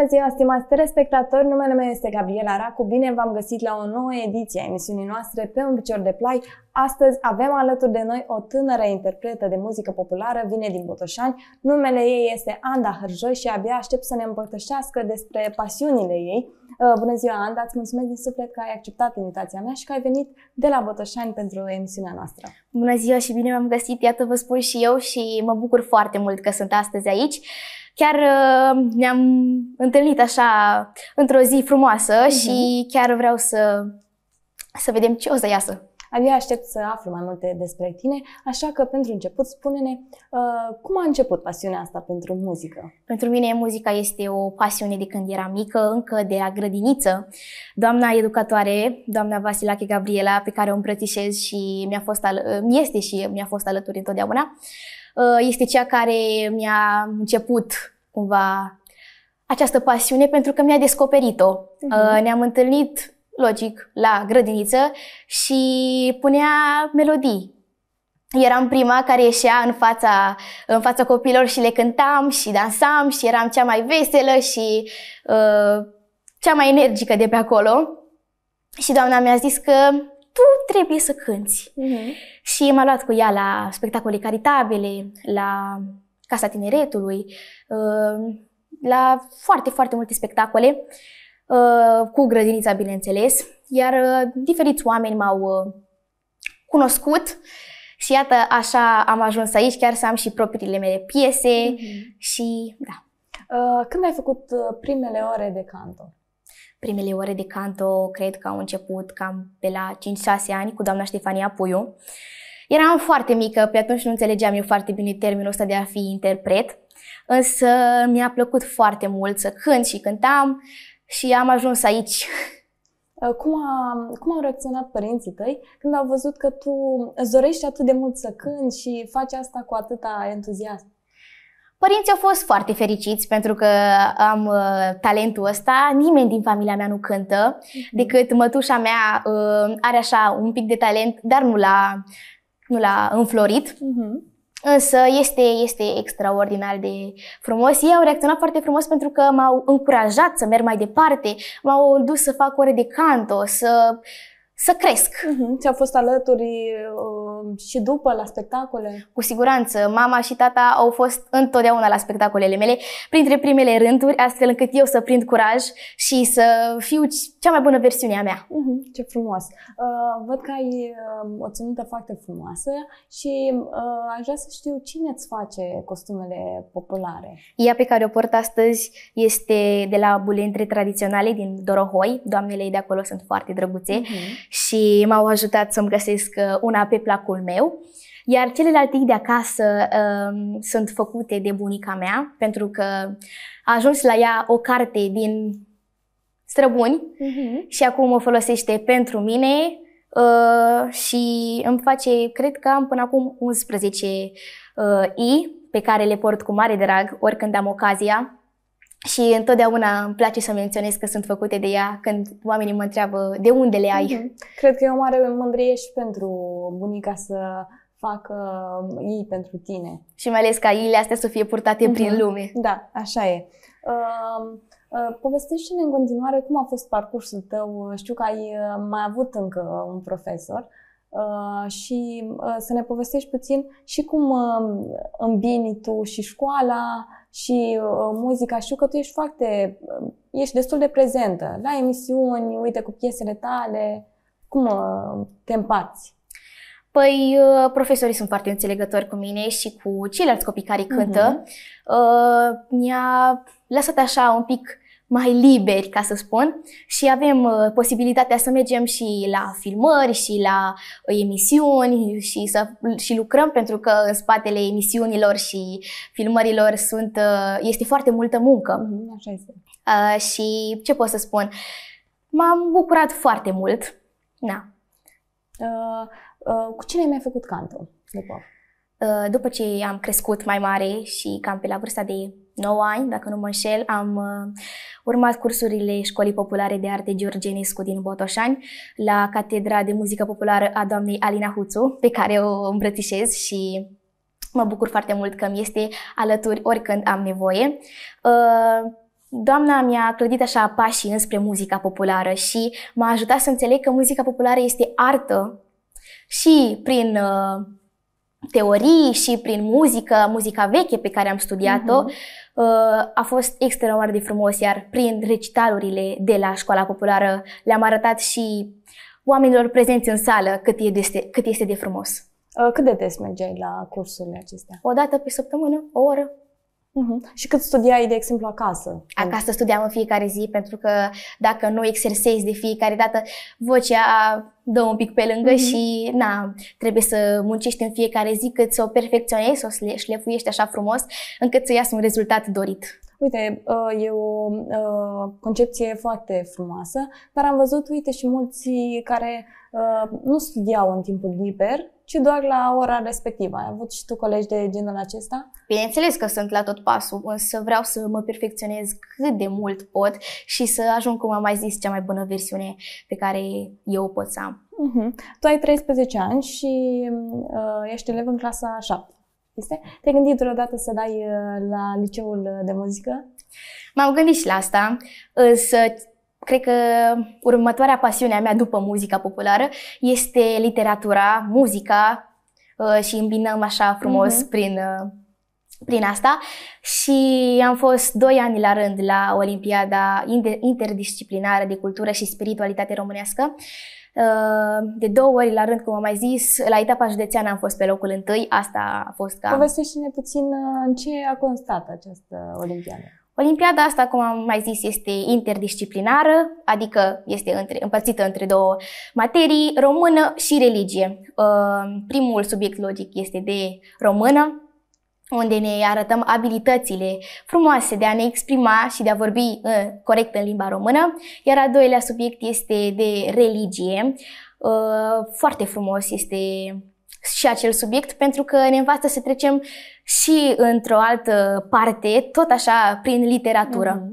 Bună ziua, stimați telespectatori! Numele meu este Gabriela Racu. Bine v-am găsit la o nouă ediție a emisiunii noastre Pe un picior de plai. Astăzi avem alături de noi o tânără interpretă de muzică populară, vine din Botoșani. Numele ei este Anda Hîrjoi și abia aștept să ne împărtășească despre pasiunile ei. Bună ziua, Anda! Îți mulțumesc din suflet că ai acceptat invitația mea și că ai venit de la Botoșani pentru emisiunea noastră. Bună ziua și bine v-am găsit! Iată, vă spun și eu și mă bucur foarte mult că sunt astăzi aici. Chiar ne-am întâlnit așa într-o zi frumoasă și chiar vreau să vedem ce o să iasă. Abia aștept să aflu mai multe despre tine, așa că pentru început spune-ne cum a început pasiunea asta pentru muzică? Pentru mine muzica este o pasiune de când eram mică, încă de la grădiniță. Doamna educatoare, doamna Vasilache Gabriela, pe care o îmbrățișez și mi-a fost alături întotdeauna, este cea care mi-a început cumva această pasiune pentru că mi-a descoperit-o. Ne-am întâlnit, logic, la grădiniță și punea melodii. Eram prima care ieșea în fața copilor și le cântam și dansam și eram cea mai veselă și cea mai energică de pe acolo. Și doamna mi-a zis că tu trebuie să cânti. Și m-a luat cu ea la spectacole caritabile, la Casa Tineretului, la foarte, foarte multe spectacole, cu grădinița, bineînțeles, iar diferiți oameni m-au cunoscut și iată, așa am ajuns aici, chiar să am și propriile mele piese și da. Când ai făcut primele ore de canto? Primele ore de canto cred că au început cam pe la 5-6 ani cu doamna Ștefania Puiu. Eram foarte mică, pe atunci nu înțelegeam eu foarte bine termenul ăsta de a fi interpret, însă mi-a plăcut foarte mult să cânt și cântam și am ajuns aici. Cum au reacționat părinții tăi când au văzut că tu îți dorești atât de mult să cânti și faci asta cu atâta entuziasm? Părinții au fost foarte fericiți pentru că am talentul ăsta. Nimeni din familia mea nu cântă, decât mătușa mea are așa un pic de talent, dar nu l-a înflorit. Însă este extraordinar de frumos. Ei au reacționat foarte frumos pentru că m-au încurajat să merg mai departe, m-au dus să fac ore de canto, să cresc. Ți-au fost alături și după la spectacole? Cu siguranță. Mama și tata au fost întotdeauna la spectacolele mele, printre primele rânduri, astfel încât eu să prind curaj și să fiu cea mai bună versiune a mea. Ce frumos! Văd că ai o ținută foarte frumoasă și aș vrea să știu cine îți face costumele populare. Ea pe care o port astăzi este de la bulentre tradiționale din Dorohoi. Doamnele de acolo sunt foarte drăguțe. Și m-au ajutat să-mi găsesc una pe placul meu. Iar celelalte de acasă sunt făcute de bunica mea, pentru că a ajuns la ea o carte din străbuni și acum o folosește pentru mine și îmi face, cred că am până acum 11 i pe care le port cu mare drag oricând am ocazia. Și întotdeauna îmi place să menționez că sunt făcute de ea când oamenii mă întreabă de unde le ai. Cred că e o mare mândrie și pentru bunica să facă ei pentru tine. Și mai ales ca iile astea să fie purtate prin lume. Da, așa e. Povestește-ne în continuare cum a fost parcursul tău. Știu că ai mai avut încă un profesor. Și să ne povestești puțin și cum îmbini tu și școala și muzica. Știu că tu ești ești destul de prezentă la emisiuni, uite, cu piesele tale. Cum te împarți? Păi, profesorii sunt foarte înțelegători cu mine și cu ceilalți copii care cântă. Mi-a lăsat așa un pic mai liberi, ca să spun, și avem posibilitatea să mergem și la filmări și la emisiuni și lucrăm, pentru că în spatele emisiunilor și filmărilor este foarte multă muncă. Așa este. Și ce pot să spun? M-am bucurat foarte mult. Na. Cu cine mi-ai făcut canto? După ce am crescut mai mare și cam pe la vârsta de 9 ani, dacă nu mă înșel, am urmat cursurile Școlii Populare de Arte George Enescu din Botoșani la Catedra de Muzică Populară a doamnei Alina Huțu, pe care o îmbrățișez și mă bucur foarte mult că mi este alături oricând am nevoie. Doamna mi-a clădit așa pașii înspre muzica populară și m-a ajutat să înțeleg că muzica populară este artă și prin teorii și prin muzică, muzica veche pe care am studiat-o, a fost extraordinar de frumos, iar prin recitalurile de la Școala Populară le-am arătat și oamenilor prezenți în sală cât este de frumos. Cât de des mergeai la cursurile acestea? O dată pe săptămână, o oră. Și cât studiai, de exemplu, acasă? Acasă studiam în fiecare zi, pentru că dacă nu exersezi de fiecare dată, vocea dă un pic pe lângă și trebuie să muncești în fiecare zi cât să o perfecționezi, să o șlefuiești așa frumos, încât să iasă un rezultat dorit. Uite, e o concepție foarte frumoasă, dar am văzut, uite, și mulți care nu studiau în timpul liber, ci doar la ora respectivă. Ai avut și tu colegi de genul acesta? Bineînțeles că sunt la tot pasul, însă vreau să mă perfecționez cât de mult pot și să ajung, cum am mai zis, cea mai bună versiune pe care eu o pot să am. Tu ai 13 ani și ești elev în clasa 7. Te-ai gândit vreodată să dai la liceul de muzică? M-am gândit și la asta, însă cred că următoarea pasiune a mea după muzica populară este literatura, muzica și îmbinăm așa frumos prin asta. Și am fost 2 ani la rând la Olimpiada Interdisciplinară de Cultură și Spiritualitate Românească. De 2 ori la rând, cum am mai zis, la etapa județeană am fost pe locul întâi, asta a fost ca... Povestește-ne puțin în ce a constat această olimpiadă. Olimpiada asta, cum am mai zis, este interdisciplinară, adică este împărțită între 2 materii, română și religie. Primul subiect logic este de română, unde ne arătăm abilitățile frumoase de a ne exprima și de a vorbi corect în limba română. Iar al doilea subiect este de religie. Foarte frumos este și acel subiect, pentru că ne învață să trecem și într-o altă parte, tot așa, prin literatură.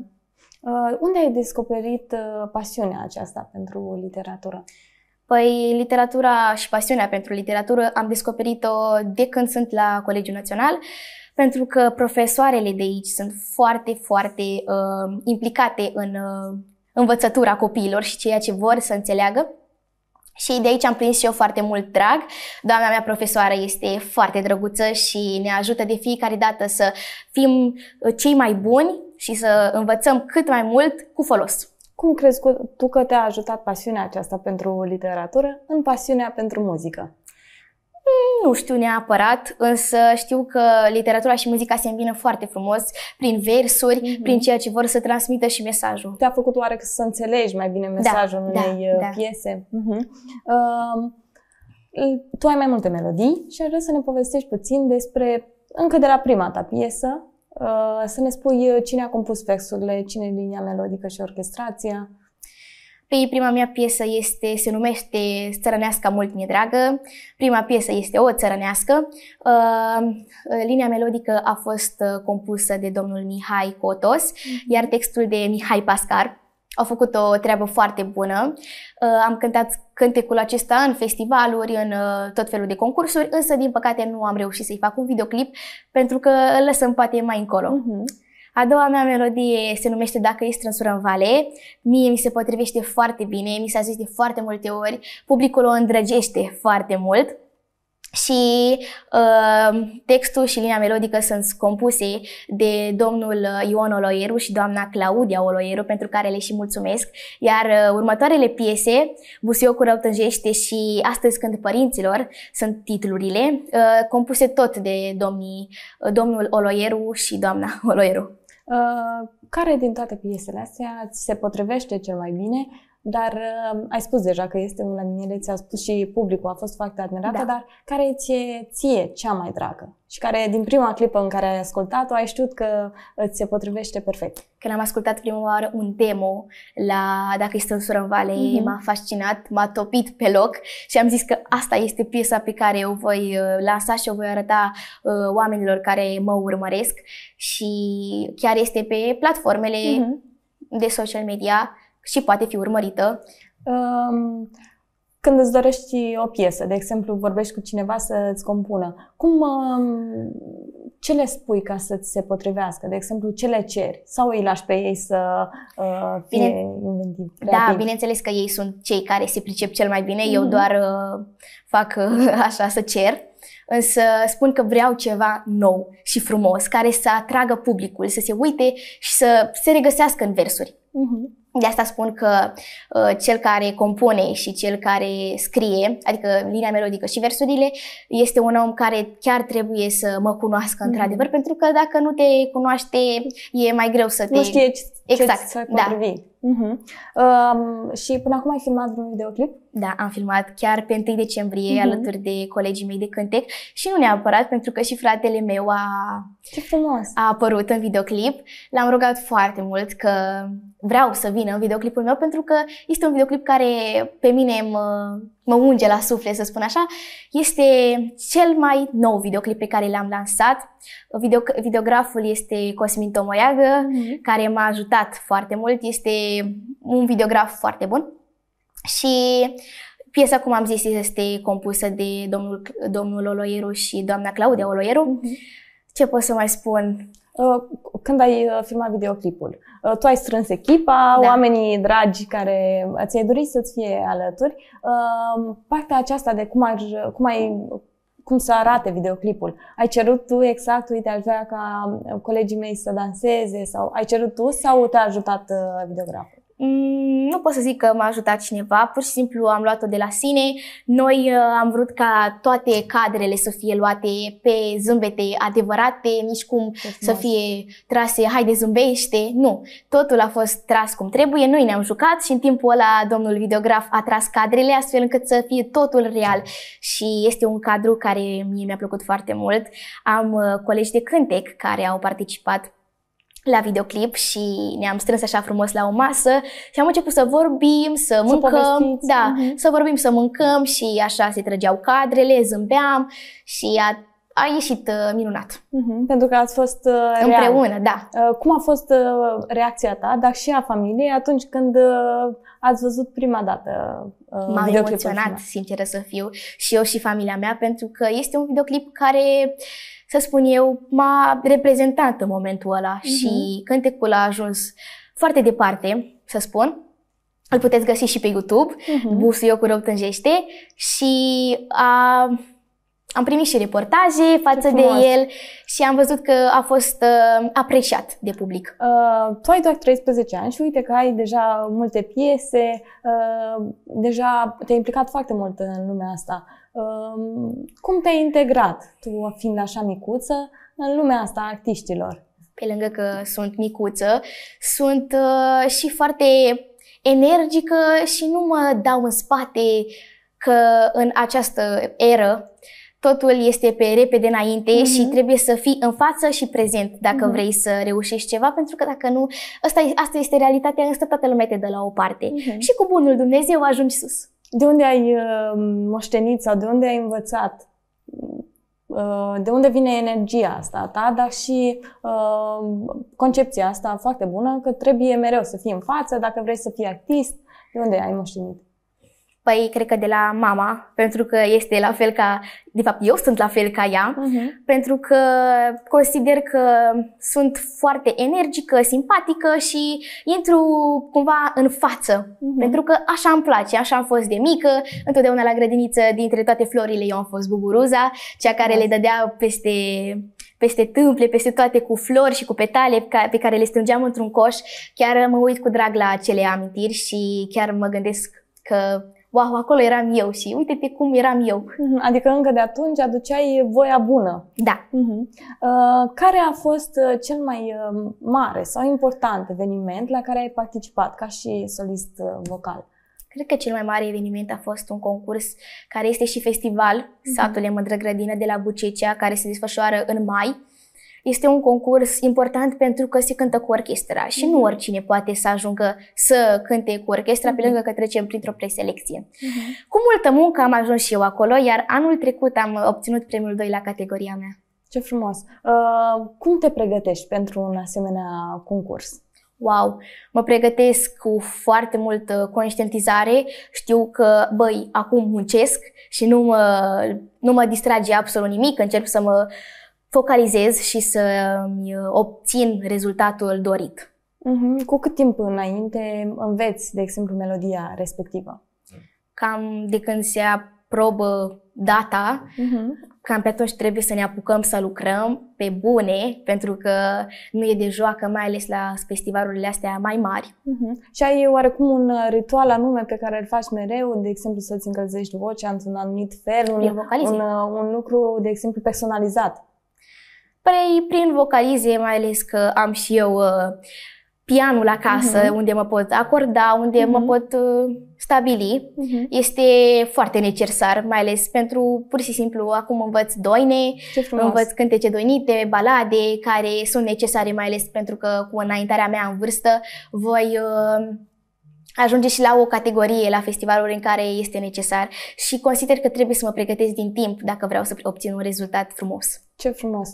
Unde ai descoperit pasiunea aceasta pentru literatură? Păi, literatura și pasiunea pentru literatură am descoperit-o de când sunt la Colegiul Național, pentru că profesoarele de aici sunt foarte, foarte implicate în învățătura copiilor și ceea ce vor să înțeleagă. Și de aici am prins și eu foarte mult drag. Doamna mea profesoară este foarte drăguță și ne ajută de fiecare dată să fim cei mai buni și să învățăm cât mai mult cu folos. Cum crezi tu că te-a ajutat pasiunea aceasta pentru literatură în pasiunea pentru muzică? Nu știu neapărat, însă știu că literatura și muzica se îmbină foarte frumos prin versuri, prin ceea ce vor să transmită și mesajul. Te-a făcut oare să înțelegi mai bine mesajul unei piese? Tu ai mai multe melodii și aș vrea să ne povestești puțin despre, încă de la prima ta piesă, să ne spui cine a compus versurile, cine e linia melodică și orchestrația. Păi, prima mea piesă se numește Țărăneasca mult mi-e dragă. Prima piesă este o țărănească. Linia melodică a fost compusă de domnul Mihai Cotos, iar textul de Mihai Pascar. Au făcut o treabă foarte bună. Am cântat cântecul acesta în festivaluri, în tot felul de concursuri, însă din păcate nu am reușit să-i fac un videoclip, pentru că îl lăsăm poate mai încolo. A doua mea melodie se numește Dacă e strânsură în vale. Mie mi se potrivește foarte bine, mi s-a zis de foarte multe ori, publicul o îndrăgește foarte mult. Și textul și linia melodică sunt compuse de domnul Ion Oloieru și doamna Claudia Oloieru, pentru care le și mulțumesc. Iar următoarele piese, Busiocul rău tânjește și Astăzi când părinților, sunt titlurile, compuse tot de domnul Oloieru și doamna Oloieru. Care din toate piesele astea ți se potrivește cel mai bine? Dar ai spus deja că este una din ele, ți-a spus și publicul, a fost foarte admirată, dar care ți-e cea mai dragă? Și care din prima clipă în care ai ascultat-o, ai știut că îți se potrivește perfect? Când am ascultat prima oară un demo la Dacă e strânsură în vale, m-a fascinat, m-a topit pe loc și am zis că asta este piesa pe care o voi lansa și o voi arăta oamenilor care mă urmăresc. Și chiar este pe platformele de social media și poate fi urmărită. Când îți dorești o piesă, de exemplu, vorbești cu cineva să-ți compună, ce le spui ca să-ți se potrivească? De exemplu, ce le ceri? Sau îi lași pe ei să fie inventivi? Da, bineînțeles că ei sunt cei care se pricep cel mai bine. Eu doar fac așa, să cer. Însă spun că vreau ceva nou și frumos, care să atragă publicul, să se uite și să se regăsească în versuri. De asta spun că cel care compune și cel care scrie, adică linia melodică și versurile, este un om care chiar trebuie să mă cunoască într-adevăr, pentru că dacă nu te cunoaște, e mai greu să te... Nu știe exact, ce-ți potrivi. Da. Și până acum ai filmat vreun videoclip? Da, am filmat chiar pe 1 decembrie alături de colegii mei de cântec și nu neapărat, pentru că și fratele meu a apărut în videoclip. L-am rugat foarte mult că vreau să vină în videoclipul meu, pentru că este un videoclip care pe mine mă unge la suflet, să spun așa. Este cel mai nou videoclip pe care l-am lansat. Videograful este Cosmin Tomoiagă, care m-a ajutat foarte mult. Este un videograf foarte bun. Și piesa, cum am zis, este compusă de domnul Oloieru și doamna Claudia Oloieru. Ce pot să mai spun? Când ai filmat videoclipul, tu ai strâns echipa, oamenii dragi care ți-ai dorit să-ți fie alături. Partea aceasta de cum să arate videoclipul, ai cerut tu exact, uite, aș vrea ca colegii mei să danseze, sau ai cerut tu sau te-a ajutat videograful? Nu pot să zic că m-a ajutat cineva, pur și simplu am luat-o de la sine. Noi am vrut ca toate cadrele să fie luate pe zâmbete adevărate, nici cum să fie trase, haide zâmbește, nu. Totul a fost tras cum trebuie, noi ne-am jucat și în timpul ăla domnul videograf a tras cadrele astfel încât să fie totul real. Și este un cadru care mie mi-a plăcut foarte mult. Am colegi de cântec care au participat la videoclip și ne-am strâns așa frumos la o masă și am început să vorbim, să mâncăm, să mâncăm și așa se trăgeau cadrele, zâmbeam și a ieșit minunat. Pentru că ați fost împreună, cum a fost reacția ta, dar și a familiei atunci când ați văzut prima dată videoclipul? M-am emoționat, sinceră să fiu, și eu și familia mea, pentru că este un videoclip care, să spun eu, m-a reprezentat în momentul ăla și cântecul a ajuns foarte departe, să spun. Îl puteți găsi și pe YouTube, Busuiocu Rău Tânjește, și am primit și reportaje față de el și am văzut că a fost apreciat de public. Tu ai doar 13 ani și uite că ai deja multe piese, deja te-ai implicat foarte mult în lumea asta. Cum te-ai integrat, tu fiind așa micuță, în lumea asta a artiștilor? Pe lângă că sunt micuță, sunt și foarte energică și nu mă dau în spate că în această eră totul este pe repede înainte și trebuie să fii în față și prezent dacă vrei să reușești ceva, pentru că dacă nu, asta este realitatea, însă toată lumea te dă la o parte. Și cu bunul Dumnezeu ajungi sus. De unde ai moștenit sau de unde ai învățat? De unde vine energia asta ta, dar și concepția asta foarte bună că trebuie mereu să fii în față dacă vrei să fii artist? De unde ai moștenit? Păi, cred că de la mama, pentru că este la fel ca... De fapt, eu sunt la fel ca ea, pentru că consider că sunt foarte energică, simpatică și intru cumva în față. Pentru că așa îmi place, așa am fost de mică. Întotdeauna la grădiniță, dintre toate florile, eu am fost buburuza, cea care le dădea peste tâmple, peste toate, cu flori și cu petale pe care le strângeam într-un coș. Chiar mă uit cu drag la acele amintiri și chiar mă gândesc că... wow, acolo eram eu și uite-te cum eram eu. Adică încă de atunci aduceai voia bună. Da. Care a fost cel mai mare sau important eveniment la care ai participat ca și solist vocal? Cred că cel mai mare eveniment a fost un concurs care este și festival, Satule Mădrăgrădină de la Bucecea, care se desfășoară în mai. Este un concurs important pentru că se cântă cu orchestra și nu oricine poate să ajungă să cânte cu orchestra, pe lângă că trecem printr-o preselecție. Cu multă muncă am ajuns și eu acolo, iar anul trecut am obținut premiul 2 la categoria mea. Ce frumos! Cum te pregătești pentru un asemenea concurs? Wow! Mă pregătesc cu foarte multă conștientizare. Știu că, băi, acum muncesc și nu mă distrage absolut nimic, încerc să mă focalizez și să-mi obțin rezultatul dorit. Cu cât timp înainte înveți, de exemplu, melodia respectivă? Cam de când se aprobă data, cam pe atunci trebuie să ne apucăm să lucrăm pe bune, pentru că nu e de joacă, mai ales la festivalurile astea mai mari. Și ai oarecum un ritual anume pe care îl faci mereu, de exemplu să-ți încălzești vocea într-un anumit fel, un lucru, de exemplu, personalizat? Prin vocalize, mai ales că am și eu pianul acasă, unde mă pot acorda, unde mă pot stabili. Este foarte necesar, mai ales pentru, pur și simplu, acum învăț doine, învăț cântece doinite, balade, care sunt necesare, mai ales pentru că cu înaintarea mea în vârstă, voi ajunge și la o categorie, la festivaluri în care este necesar și consider că trebuie să mă pregătesc din timp dacă vreau să obțin un rezultat frumos. Ce frumos!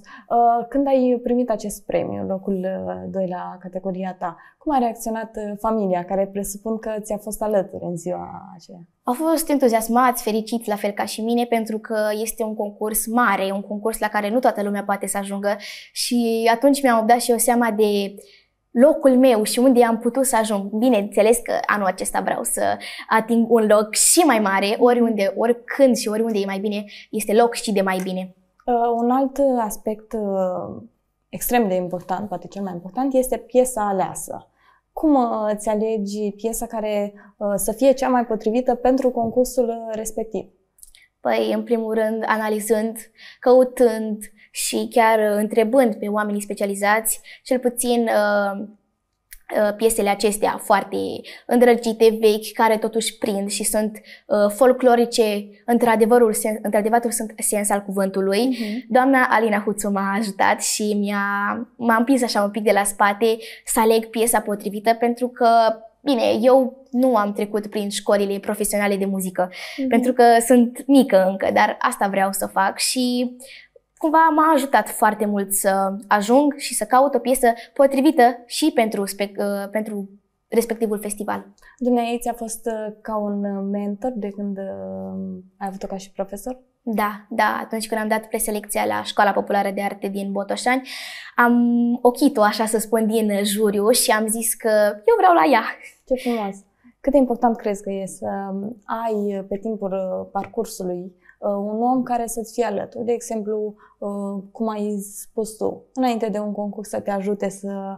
Când ai primit acest premiu, locul 2 la categoria ta, cum a reacționat familia, care presupun că ți-a fost alături în ziua aceea? Au fost entuziasmați, fericiți, la fel ca și mine, pentru că este un concurs mare, un concurs la care nu toată lumea poate să ajungă și atunci mi-am dat și eu seama de locul meu și unde am putut să ajung. Bineînțeles că anul acesta vreau să ating un loc și mai mare, oriunde, oricând și oriunde e mai bine, este loc și de mai bine. Un alt aspect extrem de important, poate cel mai important, este piesa aleasă. Cum îți alegi piesa care să fie cea mai potrivită pentru concursul respectiv? Păi, în primul rând, analizând, căutând și chiar întrebând pe oamenii specializați, cel puțin piesele acestea foarte îndrăgite, vechi, care totuși prind și sunt folclorice, într-adevăr sunt sens al cuvântului. Doamna Alina Huțu m-a ajutat și m-a împins așa un pic de la spate să aleg piesa potrivită, pentru că, bine, eu nu am trecut prin școlile profesionale de muzică, pentru că sunt mică încă, dar asta vreau să fac și cumva m-a ajutat foarte mult să ajung și să caut o piesă potrivită și pentru respectivul festival. Dumneavoastră ți-a fost ca un mentor de când ai avut-o ca și profesor? Da, atunci când am dat preselecția la Școala Populară de Arte din Botoșani, am ochit-o, așa să spun, din juriu și am zis că eu vreau la ea. Ce frumos! Cât de important crezi că e să ai pe timpul parcursului un om care să-ți fie alături, de exemplu, cum ai spus tu, înainte de un concurs să te ajute să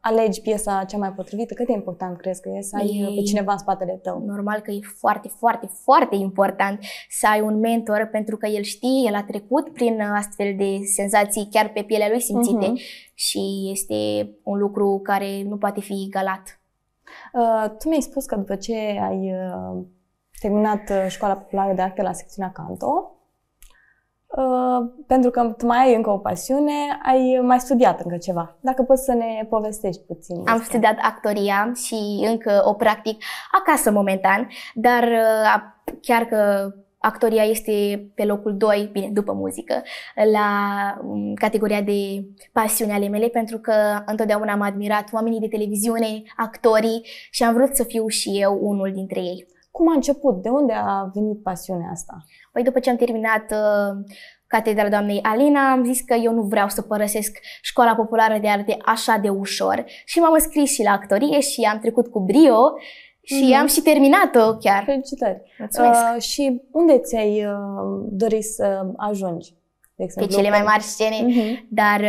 alegi piesa cea mai potrivită? Cât de important crezi că e să ai pe cineva în spatele tău? Normal că e foarte, foarte, foarte important să ai un mentor, pentru că el știe, el a trecut prin astfel de senzații chiar pe pielea lui simțite și este un lucru care nu poate fi egalat. Tu mi-ai spus că după ce ai terminat Școala Populară de Arte la secțiunea Canto, pentru că mai ai încă o pasiune, ai mai studiat încă ceva. Dacă poți să ne povestești puțin. Am studiat actoria și încă o practic acasă momentan, dar chiar că actoria este pe locul 2, bine, după muzică, la categoria de pasiune ale mele, pentru că întotdeauna am admirat oamenii de televiziune, actorii și am vrut să fiu și eu unul dintre ei. Cum a început? De unde a venit pasiunea asta? Păi după ce am terminat catedra doamnei Alina, am zis că eu nu vreau să părăsesc Școala Populară de Arte așa de ușor și m-am înscris și la actorie și am trecut cu brio și am și terminat-o chiar. Felicitări! Mulțumesc! Și unde ți-ai dorit să ajungi? De exemplu, pe cele mai mari scene, dar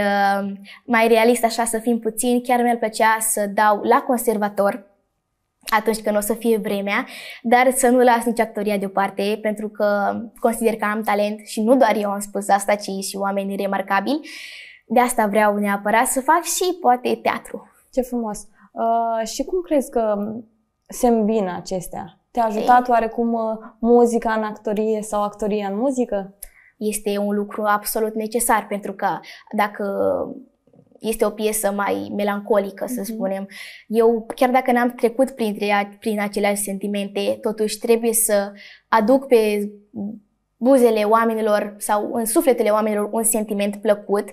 mai realist așa să fim puțin, chiar mi-ar plăcea să dau la conservator atunci când o să fie vremea, dar să nu las nici actoria deoparte, pentru că consider că am talent și nu doar eu am spus asta, ci și oameni remarcabili. De asta vreau neapărat să fac și poate teatru. Ce frumos! Și cum crezi că se îmbină acestea? Te-a ajutat oarecum muzica în actorie sau actoria în muzică? Este un lucru absolut necesar, pentru că dacă este o piesă mai melancolică, să spunem. Eu, chiar dacă n-am trecut prin aceleași sentimente, totuși trebuie să aduc pe buzele oamenilor sau în sufletele oamenilor un sentiment plăcut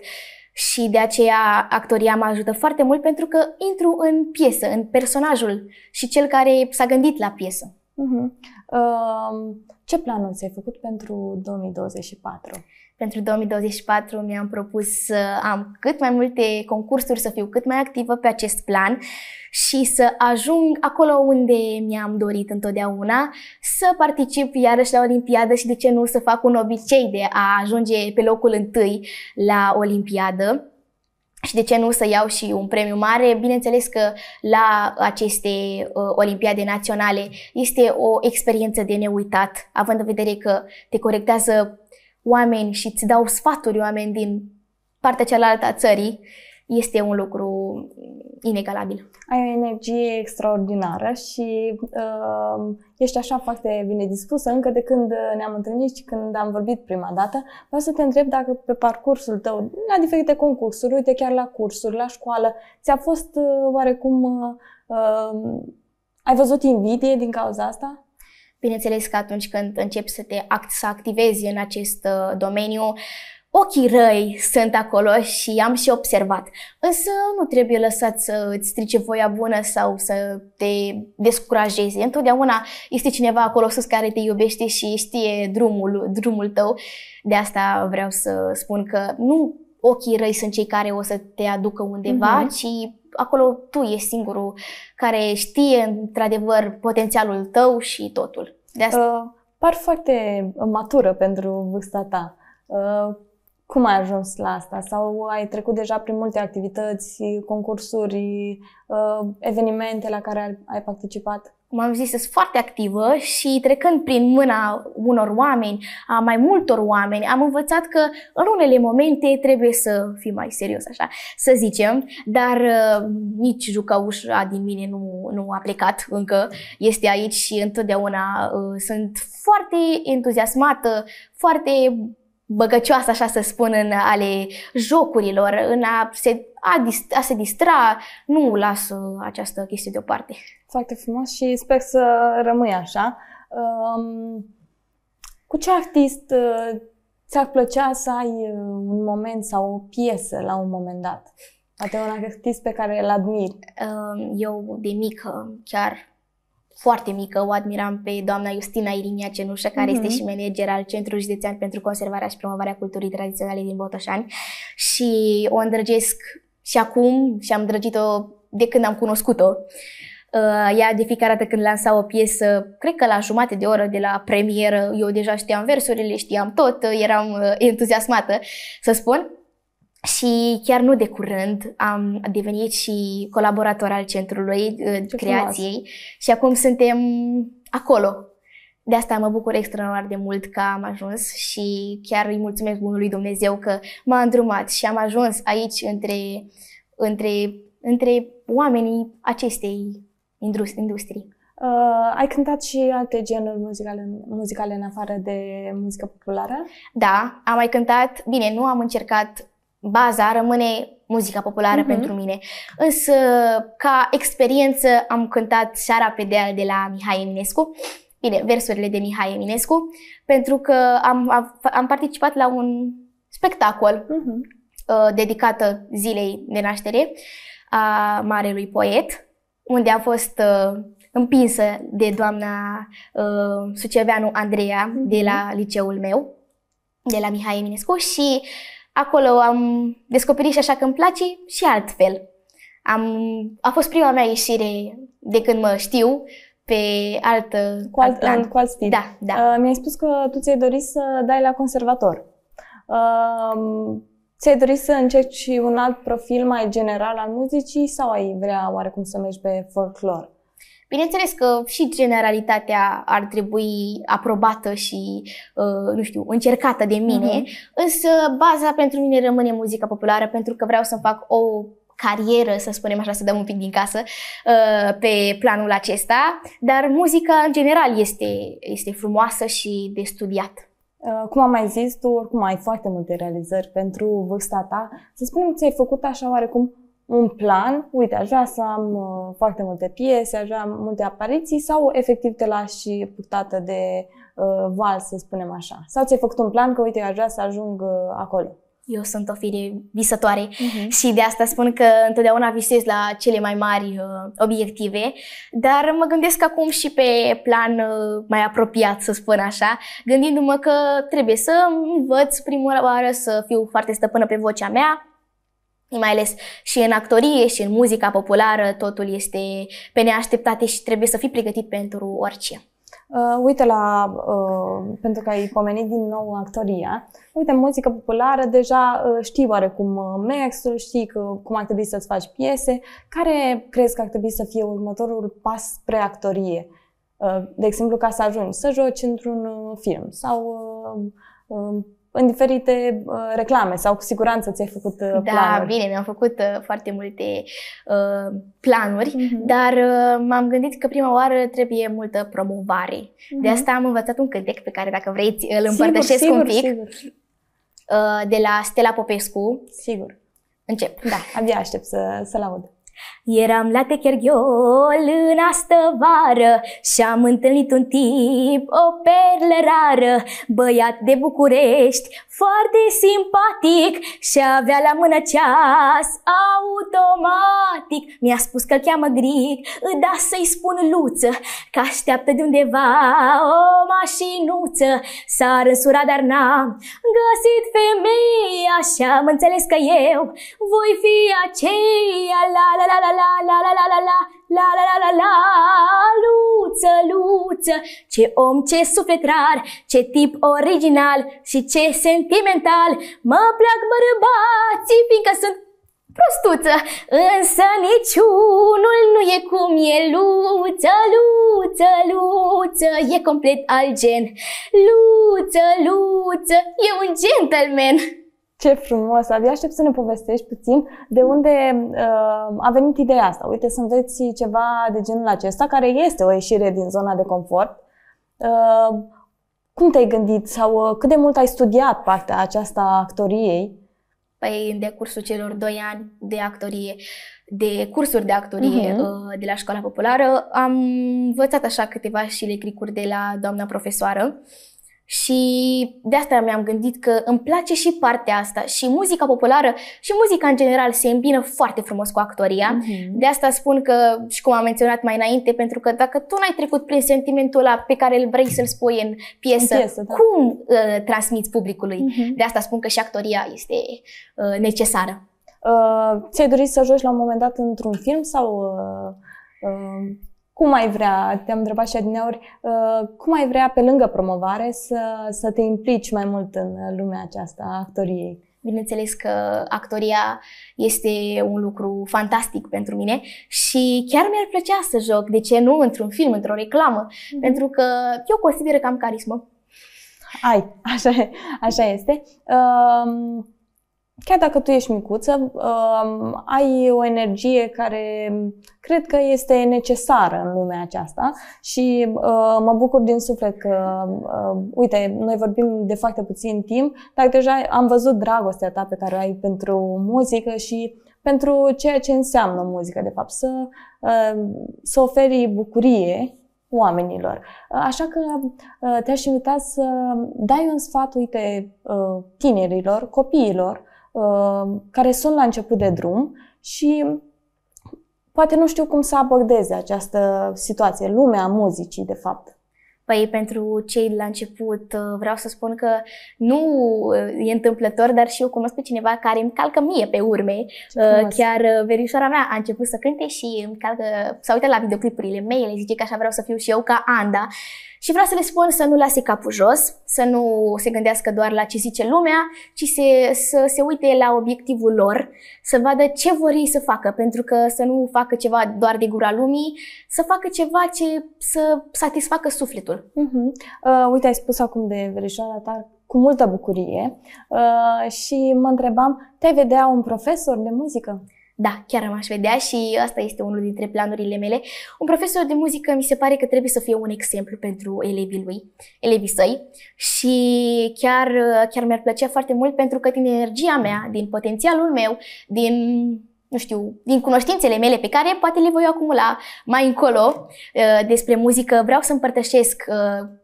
și de aceea actoria mă ajută foarte mult, pentru că intru în piesă, în personajul și cel care s-a gândit la piesă. Ce planuri ți-ai făcut pentru 2024? Pentru 2024 mi-am propus să am cât mai multe concursuri, să fiu cât mai activă pe acest plan și să ajung acolo unde mi-am dorit întotdeauna, să particip iarăși la Olimpiadă și de ce nu să fac un obicei de a ajunge pe locul întâi la Olimpiadă. Și de ce nu să iau și un premiu mare? Bineînțeles că la aceste olimpiade naționale este o experiență de neuitat, având în vedere că te corectează oameni și îți dau sfaturi oameni din partea cealaltă a țării, este un lucru inegalabil. Ai o energie extraordinară și ești așa foarte bine dispusă încă de când ne-am întâlnit și când am vorbit prima dată. Vreau să te întreb dacă pe parcursul tău, la diferite concursuri, uite chiar la cursuri, la școală, ți-a fost oarecum, ai văzut invidie din cauza asta? Bineînțeles că atunci când începi să te activezi în acest domeniu, ochii răi sunt acolo și am și observat. Însă nu trebuie lăsat să îți strice voia bună sau să te descurajezi. Întotdeauna este cineva acolo sus care te iubește și știe drumul tău. De asta vreau să spun că nu ochii răi sunt cei care o să te aducă undeva, ci acolo tu ești singurul care știe într-adevăr potențialul tău și totul. De asta... par foarte matură pentru vârsta ta. Cum ai ajuns la asta? Sau ai trecut deja prin multe activități, concursuri, evenimente la care ai participat? Cum am zis, sunt foarte activă și trecând prin mâna unor oameni, a mai multor oameni, am învățat că în unele momente trebuie să fii mai serios, așa, să zicem, dar nici jucăușa din mine nu a plecat încă, este aici și întotdeauna sunt foarte entuziasmată, foarte băgăcioasă, așa să spun, în ale jocurilor, în a se distra, nu las această chestie deoparte. Foarte frumos și sper să rămâi așa. Cu ce artist ți-ar plăcea să ai un moment sau o piesă la un moment dat? Poate un artist pe care îl admiri. Eu de mică, chiar foarte mică, o admiram pe doamna Iustina Irinia Cenușă, care este și manager al Centrului Județean pentru Conservarea și Promovarea Culturii Tradiționale din Botoșani și o îndrăgesc și acum și am îndrăgit-o de când am cunoscut-o. Ea de fiecare dată când lansa o piesă, cred că la jumate de oră de la premieră, eu deja știam versurile, știam tot, eram entuziasmată, să spun. Și chiar nu de curând am devenit și colaborator al Centrului Creației și acum suntem acolo. De asta mă bucur extraordinar de mult că am ajuns și chiar îi mulțumesc bunului lui Dumnezeu că m-a îndrumat și am ajuns aici între oamenii acestei industrii. Ai cântat și alte genuri muzicale în afară de muzică populară? Da, am mai cântat. Bine, nu am încercat. Baza rămâne muzica populară pentru mine. Însă, ca experiență, am cântat Seara pe deal de la Mihai Eminescu. Bine, versurile de Mihai Eminescu, pentru că am participat la un spectacol dedicată zilei de naștere a marelui poet, unde am fost împinsă de doamna Suceveanu Andreea de la liceul meu, de la Mihai Eminescu și acolo am descoperit și așa că îmi place și altfel. A fost prima mea ieșire de când mă știu pe alt stil. Da, da. Mi-ai spus că tu ți-ai dorit să dai la conservator. Ți-ai dorit să încerci un alt profil mai general al muzicii sau ai vrea oarecum să mergi pe folclor? Bineînțeles că și generalitatea ar trebui aprobată și, nu știu, încercată de mine, însă baza pentru mine rămâne muzica populară pentru că vreau să-mi fac o carieră, să spunem așa, să dăm un pic din casă pe planul acesta, dar muzica în general este frumoasă și de studiat. Cum am mai zis, tu oricum ai foarte multe realizări pentru vârsta ta. Să spunem că ți-ai făcut așa oarecum un plan, uite, aș vrea să am foarte multe piese, aș vrea multe apariții sau efectiv te lași purtată de val, să spunem așa? Sau ți-ai făcut un plan că, uite, aș vrea să ajung acolo? eu sunt o fire visătoare și de asta spun că întotdeauna visez la cele mai mari obiective, dar mă gândesc acum și pe plan mai apropiat, să spun așa, gândindu-mă că trebuie să învăț prima oară să fiu foarte stăpână pe vocea mea, mai ales și în actorie și în muzica populară, totul este pe neașteptate și trebuie să fii pregătit pentru orice. Uite la, pentru că ai pomenit din nou actoria, uite, muzică populară, deja știi oarecum mersul, știi cum ar trebui să-ți faci piese. Care crezi că ar trebui să fie următorul pas spre actorie? De exemplu, ca să ajungi să joci într-un film sau în diferite reclame sau cu siguranță ți-ai făcut planuri. Da, bine, mi-am făcut foarte multe planuri, dar m-am gândit că prima oară trebuie multă promovare. De asta am învățat un cântec pe care, dacă vrei, îl împărtășesc un pic. De la Stella Popescu. Sigur. Încep. Da, abia aștept să-l aud. Eram la Techerghiol în astă vară și-am întâlnit un tip, o perlă rară, băiat de București, foarte simpatic și avea la mână ceas automatic. Mi-a spus că-l cheamă Gric, da să-i spun Luță, că așteaptă de undeva o mașinuță. S-a rânsurat, dar n-am găsit femeia și-am înțeles că eu voi fi aceea, la la la la la la la la la la la la la la la, Luță, Luță. Ce om, ce suflet rar, ce tip original și ce sentimental. Mă plac bărbații, fiindcă sunt prostuță, însă niciunul nu e cum e Luță, Luță, Luță. E complet alt gen, Luță, Luță. E un gentleman. Ce frumos! Abia aștept să ne povestești puțin de unde a venit ideea asta. Uite, să înveți ceva de genul acesta, care este o ieșire din zona de confort. Cum te-ai gândit sau cât de mult ai studiat partea aceasta a actoriei? Păi, în decursul celor 2 ani de actorie, de cursuri de actorie de la Școala Populară, am învățat așa câteva și lecricuri de la doamna profesoară. Și de asta mi-am gândit că îmi place și partea asta. Și muzica populară și muzica în general se îmbină foarte frumos cu actoria. De asta spun că, și cum am menționat mai înainte, pentru că dacă tu n-ai trecut prin sentimentul ăla pe care îl vrei să-l spui în piesă, cum transmiți publicului? De asta spun că și actoria este necesară. Ți-ai dorit să joci la un moment dat într-un film sau... cum ai vrea, te-am întrebat și adineori, cum ai vrea, pe lângă promovare, să te implici mai mult în lumea aceasta a actoriei? Bineînțeles că actoria este un lucru fantastic pentru mine și chiar mi-ar plăcea să joc, de ce nu, într-un film, într-o reclamă, pentru că eu consider că am carismă. Ai, așa este. Chiar dacă tu ești micuță, ai o energie care cred că este necesară în lumea aceasta și mă bucur din suflet că, uite, noi vorbim de foarte puțin timp, dar deja am văzut dragostea ta pe care o ai pentru muzică și pentru ceea ce înseamnă muzică, de fapt, să oferi bucurie oamenilor. Așa că te-aș invita să dai un sfat, uite, tinerilor, copiilor, care sunt la început de drum și poate nu știu cum să abordeze această situație, lumea muzicii, de fapt. Păi, pentru cei de la început vreau să spun că nu e întâmplător, dar și eu cunosc pe cineva care îmi calcă mie pe urme. Chiar verișoara mea a început să cânte și îmi calcă, s-a uitat la videoclipurile mele, zice că așa vreau să fiu și eu ca Anda. Și vreau să le spun să nu lase capul jos, să nu se gândească doar la ce zice lumea, ci să se uite la obiectivul lor, să vadă ce vor ei să facă, pentru că să nu facă ceva doar de gura lumii, să facă ceva ce să satisfacă sufletul. Uite, ai spus acum de verișoara ta cu multă bucurie și mă întrebam, te vedea un profesor de muzică? Da, chiar m-aș vedea și asta este unul dintre planurile mele. Un profesor de muzică mi se pare că trebuie să fie un exemplu pentru elevii săi și chiar mi-ar plăcea foarte mult, pentru că din energia mea, din potențialul meu, din cunoștințele mele pe care poate le voi acumula mai încolo despre muzică, vreau să împărtășesc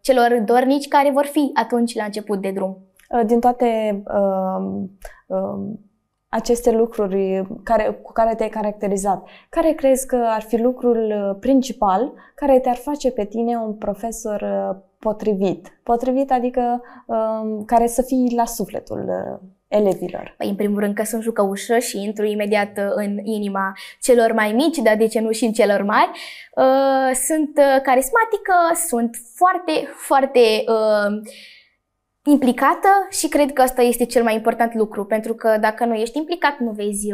celor dornici care vor fi atunci la început de drum. Din toate aceste lucruri cu care te-ai caracterizat, care crezi că ar fi lucrul principal care te-ar face pe tine un profesor potrivit? Potrivit adică care să fii la sufletul elevilor. Păi, în primul rând că sunt jucăușă și intru imediat în inima celor mai mici, dar de ce nu și în celor mari. Sunt carismatică, sunt foarte implicată și cred că asta este cel mai important lucru, pentru că dacă nu ești implicat, nu vezi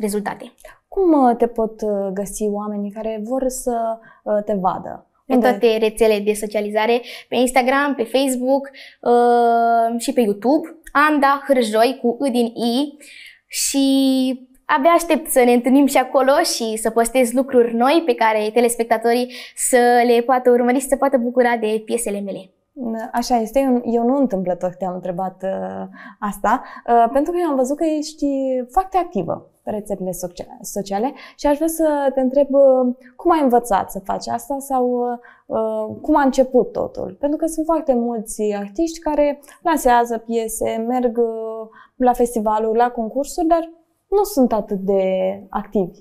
rezultate. Cum te pot găsi oamenii care vor să te vadă? Pe toate rețelele de socializare, pe Instagram, pe Facebook și pe YouTube. Anda Hîrjoi cu I din I și abia aștept să ne întâlnim și acolo și să postez lucruri noi pe care telespectatorii să le poată urmări și să poată bucura de piesele mele. Așa este, eu nu întâmplător te-am întrebat asta, pentru că eu am văzut că ești foarte activă pe rețelele sociale și aș vrea să te întreb cum ai învățat să faci asta sau cum a început totul. Pentru că sunt foarte mulți artiști care lansează piese, merg la festivaluri, la concursuri, dar nu sunt atât de activi.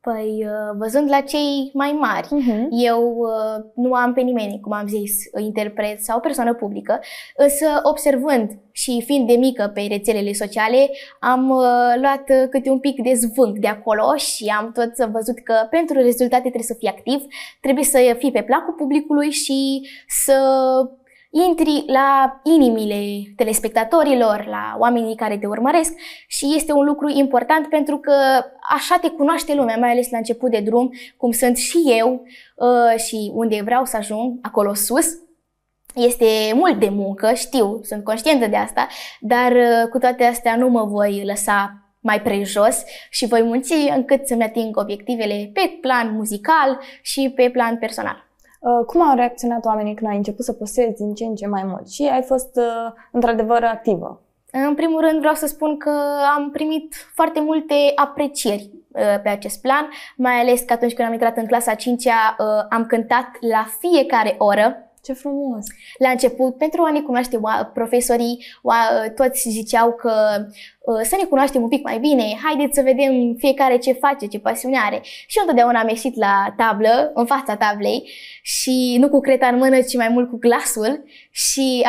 Păi, văzând la cei mai mari, eu nu am pe nimeni, cum am zis, interpret sau persoană publică, însă observând și fiind de mică pe rețelele sociale, am luat câte un pic de zvânt de acolo și am tot văzut că pentru rezultate trebuie să fii activ, trebuie să fii pe placul publicului și să intri la inimile telespectatorilor, la oamenii care te urmăresc și este un lucru important pentru că așa te cunoaște lumea, mai ales la început de drum, cum sunt și eu și unde vreau să ajung, acolo sus. Este mult de muncă, știu, sunt conștientă de asta, dar cu toate astea nu mă voi lăsa mai prejos și voi munci încât să-mi ating obiectivele pe plan muzical și pe plan personal. Cum au reacționat oamenii când ai început să postezi din ce în ce mai mult și ai fost într-adevăr activă? În primul rând vreau să spun că am primit foarte multe aprecieri pe acest plan, mai ales că atunci când am intrat în clasa 5-a am cântat la fiecare oră. Ce frumos! La început, pentru a ne cunoaște profesorii, toți ziceau că să ne cunoaștem un pic mai bine, haideți să vedem fiecare ce face, ce pasiune are. Și eu întotdeauna am ieșit la tablă, în fața tablei, și nu cu creta în mână, ci mai mult cu glasul și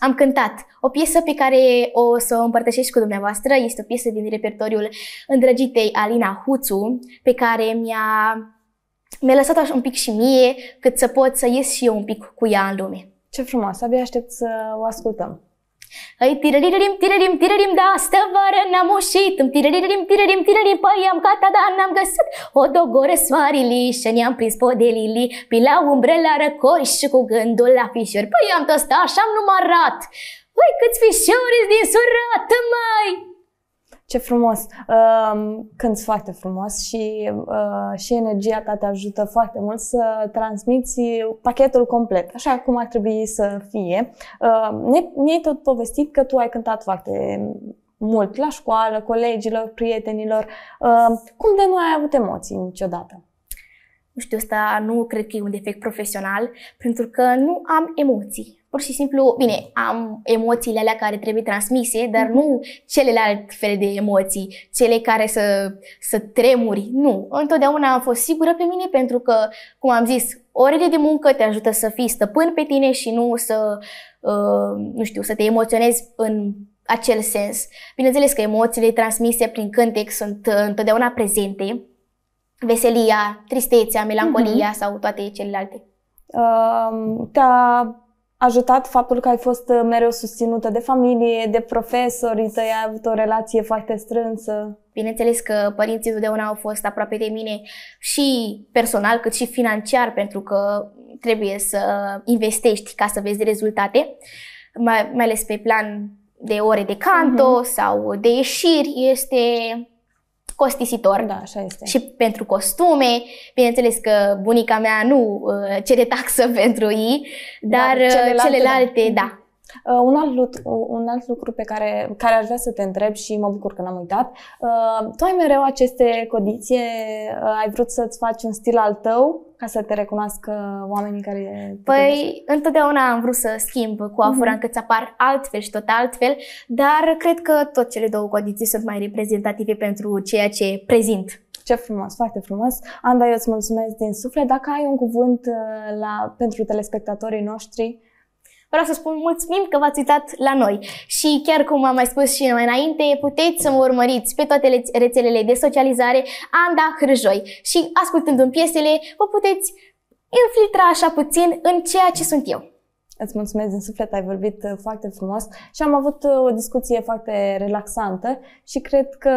am cântat. O piesă pe care o să o împărtășesc cu dumneavoastră este o piesă din repertoriul îndrăgitei Alina Huțu, pe care mi-a lăsat așa un pic și mie, cât să pot să ies și eu un pic cu ea în lume. Ce frumos! Abia aștept să o ascultăm. Îi tirăririm, tirărim, tirărim, da, stă vară n-am ușit. Îmi tirăririm, tirărim, tirărim, păi am gata, dar n-am găsit. O dogoră soarele și ne-am prins podelili, pila umbrela răcori și cu gândul la fișori. Păi am tot stat și am numărat. Păi câți fișori-s din surată, mai! Ce frumos! Cânți foarte frumos și energia ta te ajută foarte mult să transmiți pachetul complet, așa cum ar trebui să fie. Ne-ai tot povestit că tu ai cântat foarte mult la școală, colegilor, prietenilor. Cum de nu ai avut emoții niciodată? Nu știu, asta nu cred că e un defect profesional, pentru că nu am emoții. Pur și simplu, bine, am emoțiile alea care trebuie transmise, dar nu celelalte fel de emoții, cele care să tremuri. Nu, întotdeauna am fost sigură pe mine pentru că, cum am zis, orele de muncă te ajută să fii stăpân pe tine și nu să, nu știu, să te emoționezi în acel sens. Bineînțeles că emoțiile transmise prin cântec sunt întotdeauna prezente, veselia, tristețea, melancolia sau toate celelalte. A ajutat faptul că ai fost mereu susținută de familie, de profesori, tăi, ai avut o relație foarte strânsă? Bineînțeles că părinții totdeauna au fost aproape de mine și personal cât și financiar, pentru că trebuie să investești ca să vezi rezultate, mai ales pe plan de ore de canto sau de ieșiri, este costisitor. Da, așa este. Și pentru costume, bineînțeles că bunica mea nu cere taxă pentru ei, dar celelalte da. Un alt lucru pe care aș vrea să te întreb și mă bucur că n-am uitat. Tu ai mereu aceste codiție? Ai vrut să-ți faci un stil al tău ca să te recunoască oamenii care... Păi, întotdeauna am vrut să schimb coafura încât să apar altfel și tot altfel, dar cred că tot cele două codiții sunt mai reprezentative pentru ceea ce prezint. Ce frumos, foarte frumos. Anda, eu îți mulțumesc din suflet. Dacă ai un cuvânt pentru telespectatorii noștri... Vreau să spun mulțumim că v-ați uitat la noi și chiar cum am mai spus și mai înainte, puteți să mă urmăriți pe toate rețelele de socializare Anda Hîrjoi și ascultându-mi piesele, vă puteți infiltra așa puțin în ceea ce sunt eu. Îți mulțumesc din suflet, ai vorbit foarte frumos și am avut o discuție foarte relaxantă și cred că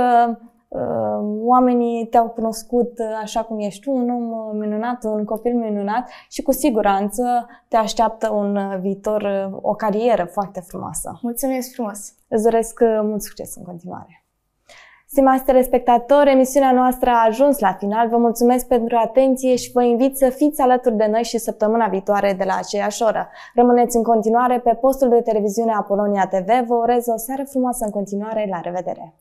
oamenii te-au cunoscut așa cum ești tu, un om minunat, un copil minunat și cu siguranță te așteaptă un viitor, o carieră foarte frumoasă. Mulțumesc frumos! Îți doresc mult succes în continuare! Stimați telespectatori, emisiunea noastră a ajuns la final. Vă mulțumesc pentru atenție și vă invit să fiți alături de noi și săptămâna viitoare de la aceeași oră. Rămâneți în continuare pe postul de televiziune Apollonia TV. Vă urez o seară frumoasă în continuare. La revedere!